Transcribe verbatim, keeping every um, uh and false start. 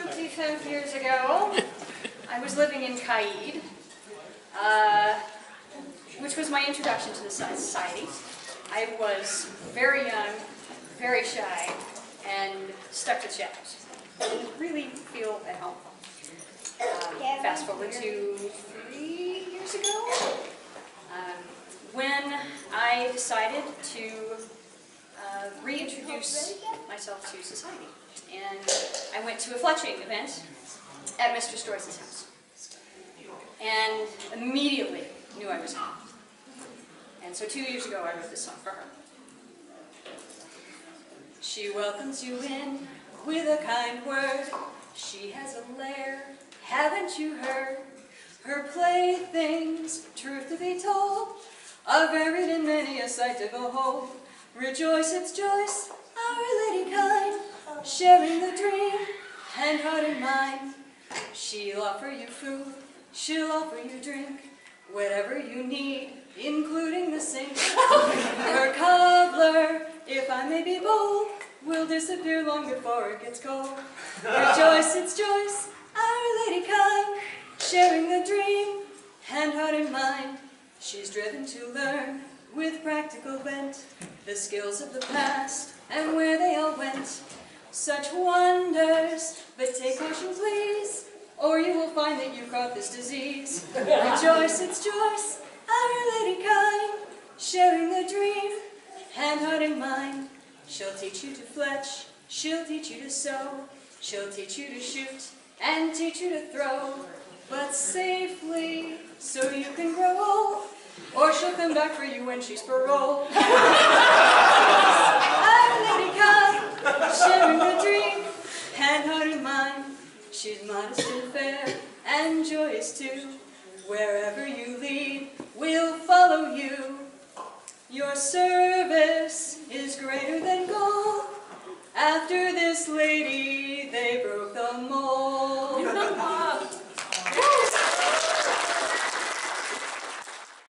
twenty-five years ago, I was living in Caïd, uh, which was my introduction to the society. I was very young, very shy, and stuck to chat. I didn't really feel at home. Um, fast forward to three years ago, um, when I decided to uh, reintroduce myself to society. And I went to a fletching event at Mister Storrs' house, and immediately knew I was home. And so two years ago I wrote this song for her. She welcomes you in with a kind word. She has a lair, haven't you heard? Her playthings, truth to be told, are buried in many a sight to behold. Rejoice, it's Joyce, our lady kind, sharing the dream, and heart and mind. She'll offer you food, she'll offer you drink, whatever you need, including the sink. Her cobbler, if I may be bold, will disappear long before it gets cold. Rejoice, it's Joyce, our lady kind, sharing the dream, hand, heart, and mind. She's driven to learn, with practical bent, the skills of the past, and where they all went. Such wonders, but take caution, please, or you will find that you've got this disease. Rejoice, it's Joyce, our lady kind, sharing the dream, hand, heart, and mind. She'll teach you to fletch, she'll teach you to sew, she'll teach you to shoot, and teach you to throw, but safely, so you can grow old, or she'll come back for you when she's paroled. Sharing the dream, hand, heart, and mind. She's modest and fair, and joyous too. Wherever you lead, we'll follow you. Your service is greater than gold. After this lady